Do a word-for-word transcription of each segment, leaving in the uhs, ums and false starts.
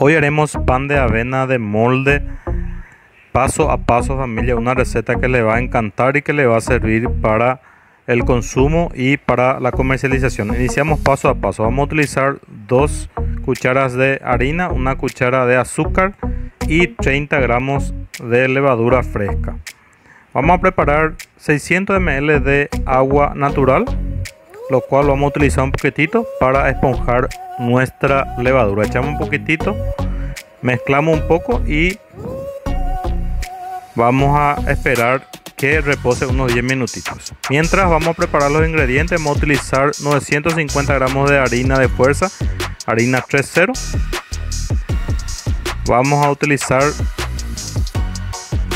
Hoy haremos pan de avena de molde paso a paso, familia, una receta que le va a encantar y que le va a servir para el consumo y para la comercialización. Iniciamos paso a paso. Vamos a utilizar dos cucharas de harina, una cuchara de azúcar y treinta gramos de levadura fresca. Vamos a preparar seiscientos mililitros de agua natural, lo cual vamos a utilizar un poquitito para esponjar nuestra levadura. Echamos un poquitito, mezclamos un poco y vamos a esperar que repose unos diez minutitos. Mientras, vamos a preparar los ingredientes. Vamos a utilizar novecientos cincuenta gramos de harina de fuerza, harina tres cero. Vamos a utilizar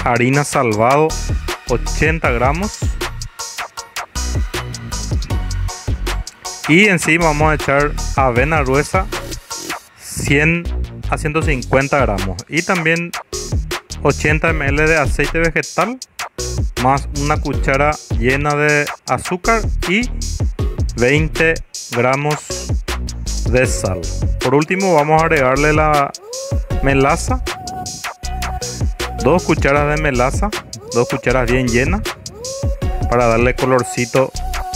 harina salvado, ochenta gramos. Y encima vamos a echar avena gruesa, cien a ciento cincuenta gramos, y también ochenta mililitros de aceite vegetal, más una cuchara llena de azúcar y veinte gramos de sal. Por último, vamos a agregarle la melaza, dos cucharas de melaza, dos cucharas bien llenas, para darle colorcito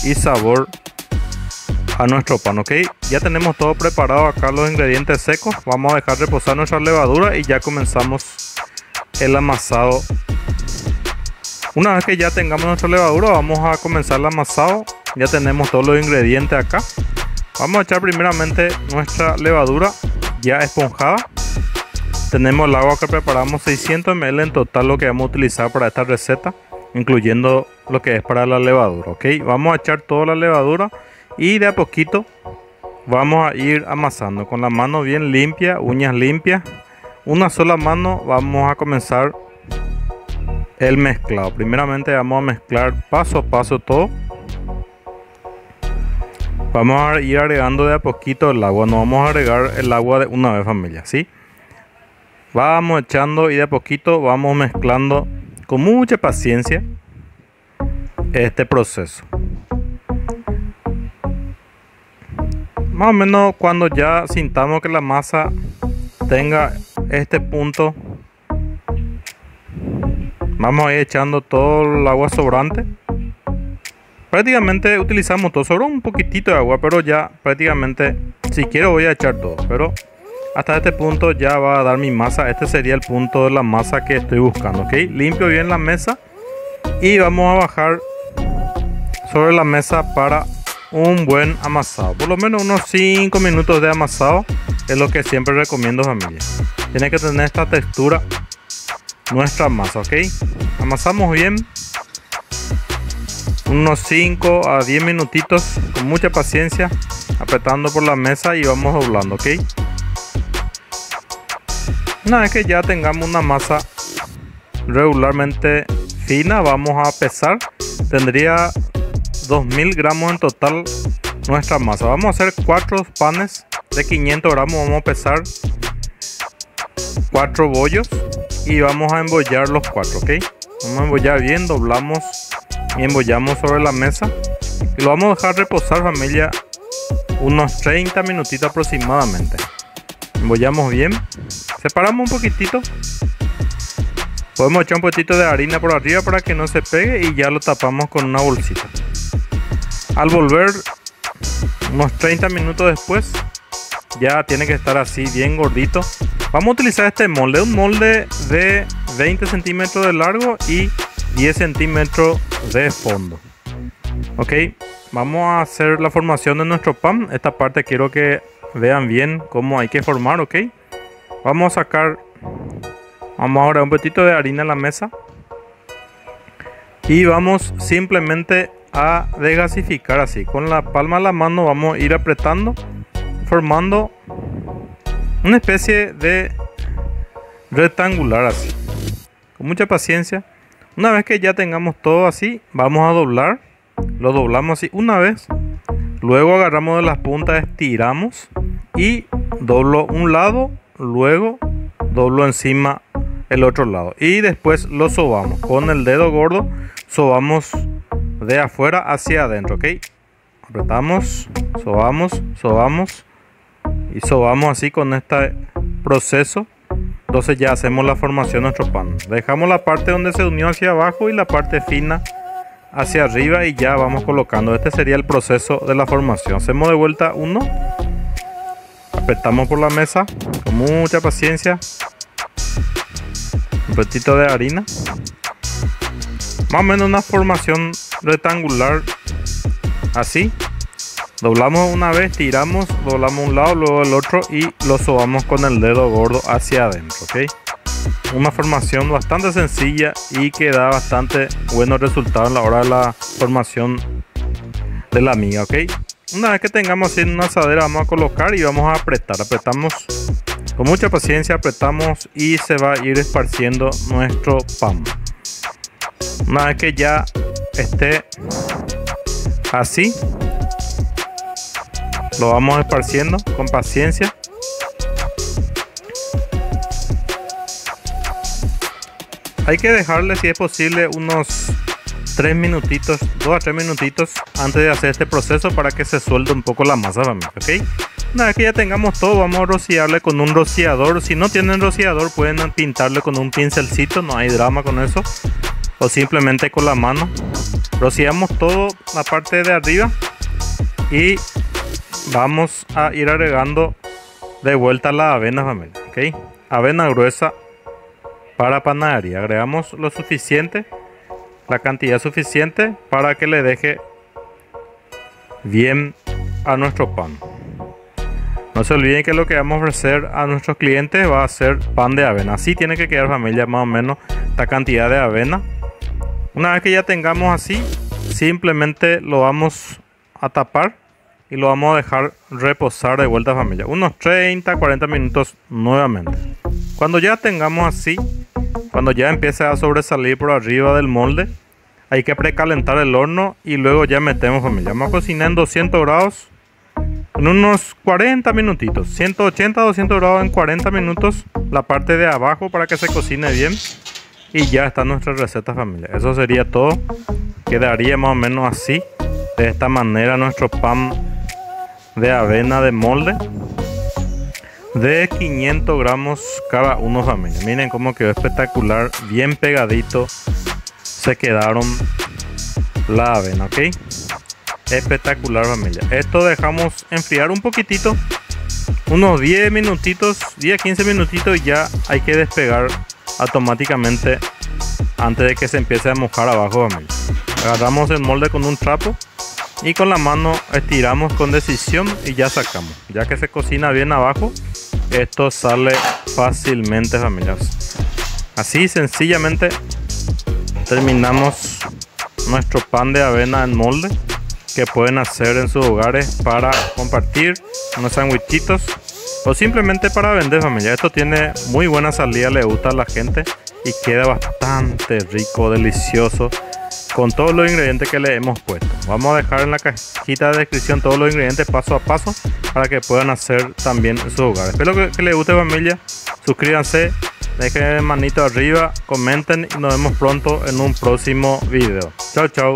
y sabor a nuestro pan. Ok, ya tenemos todo preparado acá, los ingredientes secos. Vamos a dejar reposar nuestra levadura y ya comenzamos el amasado. Una vez que ya tengamos nuestra levadura, vamos a comenzar el amasado. Ya tenemos todos los ingredientes acá. Vamos a echar primeramente nuestra levadura ya esponjada. Tenemos el agua que preparamos, seiscientos mililitros en total, lo que vamos a utilizar para esta receta, incluyendo lo que es para la levadura. Ok, vamos a echar toda la levadura y de a poquito vamos a ir amasando con la mano bien limpia, uñas limpias, una sola mano. Vamos a comenzar el mezclado. Primeramente vamos a mezclar paso a paso todo. Vamos a ir agregando de a poquito el agua. No vamos a agregar el agua de una vez, familia, ¿sí? Vamos echando y de a poquito vamos mezclando con mucha paciencia este proceso. Más o menos cuando ya sintamos que la masa tenga este punto, vamos a ir echando todo el agua sobrante. Prácticamente utilizamos todo, sobró un poquitito de agua, pero ya prácticamente, si quiero, voy a echar todo. Pero hasta este punto ya va a dar mi masa. Este sería el punto de la masa que estoy buscando. Ok, limpio bien la mesa y vamos a bajar sobre la mesa para un buen amasado. Por lo menos unos cinco minutos de amasado es lo que siempre recomiendo, familia. Tiene que tener esta textura nuestra masa. Ok, amasamos bien unos cinco a diez minutitos con mucha paciencia, apretando por la mesa, y vamos doblando. Ok, una vez que ya tengamos una masa regularmente fina, vamos a pesar. Tendría dos mil gramos en total nuestra masa. Vamos a hacer cuatro panes de quinientos gramos. Vamos a pesar cuatro bollos y vamos a embollar los cuatro. Ok, vamos a embollar bien, doblamos y embollamos sobre la mesa y lo vamos a dejar reposar, familia, unos treinta minutitos aproximadamente. Embollamos bien, separamos un poquitito. Podemos echar un poquitito de harina por arriba para que no se pegue y ya lo tapamos con una bolsita. Al volver, unos treinta minutos después, ya tiene que estar así bien gordito. Vamos a utilizar este molde, un molde de veinte centímetros de largo y diez centímetros de fondo. Ok, vamos a hacer la formación de nuestro pan. Esta parte quiero que vean bien cómo hay que formar. Ok, vamos a sacar, vamos ahora un poquito de harina en la mesa y vamos simplemente a desgasificar así con la palma de la mano. Vamos a ir apretando, formando una especie de rectangular así, con mucha paciencia. Una vez que ya tengamos todo así, vamos a doblar. Lo doblamos así una vez, luego agarramos de las puntas, estiramos y doblo un lado, luego doblo encima el otro lado y después lo sobamos con el dedo gordo. Sobamos de afuera hacia adentro. Ok, apretamos, sobamos, sobamos y sobamos así con este proceso. Entonces ya hacemos la formación de nuestro pan. Dejamos la parte donde se unió hacia abajo y la parte fina hacia arriba y ya vamos colocando. Este sería el proceso de la formación. Hacemos de vuelta uno. Apretamos por la mesa con mucha paciencia. Un poquito de harina. Más o menos una formación rectangular. Así. Doblamos una vez, tiramos, doblamos un lado, luego el otro y lo sobamos con el dedo gordo hacia adentro, ¿ok? Una formación bastante sencilla y que da bastante buenos resultados a la hora de la formación de la miga, ¿ok? Una vez que tengamos así en una asadera vamos a colocar y vamos a apretar. Apretamos con mucha paciencia, apretamos y se va a ir esparciendo nuestro pan. Una vez que ya esté así, lo vamos esparciendo con paciencia. Hay que dejarle, si es posible, unos tres minutitos, dos a tres minutitos antes de hacer este proceso para que se suelte un poco la masa, familia, ¿ok? Una vez que ya tengamos todo, vamos a rociarle con un rociador. Si no tienen rociador, pueden pintarle con un pincelcito, no hay drama con eso. O simplemente con la mano. Rociamos todo la parte de arriba y vamos a ir agregando de vuelta la avena, familia, ¿okay? Avena gruesa para panadería. Agregamos lo suficiente, la cantidad suficiente para que le deje bien a nuestro pan. No se olviden que lo que vamos a ofrecer a nuestros clientes va a ser pan de avena. Así tiene que quedar, familia, más o menos esta cantidad de avena. Una vez que ya tengamos así, simplemente lo vamos a tapar y lo vamos a dejar reposar de vuelta, familia, unos treinta a cuarenta minutos nuevamente. Cuando ya tengamos así, cuando ya empiece a sobresalir por arriba del molde, hay que precalentar el horno y luego ya metemos, familia. Vamos a cocinar en doscientos grados en unos cuarenta minutitos, ciento ochenta a doscientos grados en cuarenta minutos la parte de abajo para que se cocine bien. Y ya está nuestra receta, familia. Eso sería todo. Quedaría más o menos así, de esta manera, nuestro pan de avena de molde de quinientos gramos cada uno, familia. Miren cómo quedó espectacular, bien pegadito se quedaron la avena, ok, espectacular, familia. Esto dejamos enfriar un poquitito, unos diez minutitos, diez a quince minutitos, y ya hay que despegar automáticamente antes de que se empiece a mojar abajo, familia. Agarramos el molde con un trapo y con la mano estiramos con decisión y ya sacamos. Ya que se cocina bien abajo, esto sale fácilmente, familia. Así sencillamente terminamos nuestro pan de avena en molde, que pueden hacer en sus hogares para compartir unos sandwichitos o simplemente para vender, familia. Esto tiene muy buena salida, le gusta a la gente y queda bastante rico, delicioso, con todos los ingredientes que le hemos puesto. Vamos a dejar en la cajita de descripción todos los ingredientes paso a paso para que puedan hacer también en sus hogares. Espero que, que les guste, familia. Suscríbanse, dejen manito arriba, comenten y nos vemos pronto en un próximo video. Chao, chao.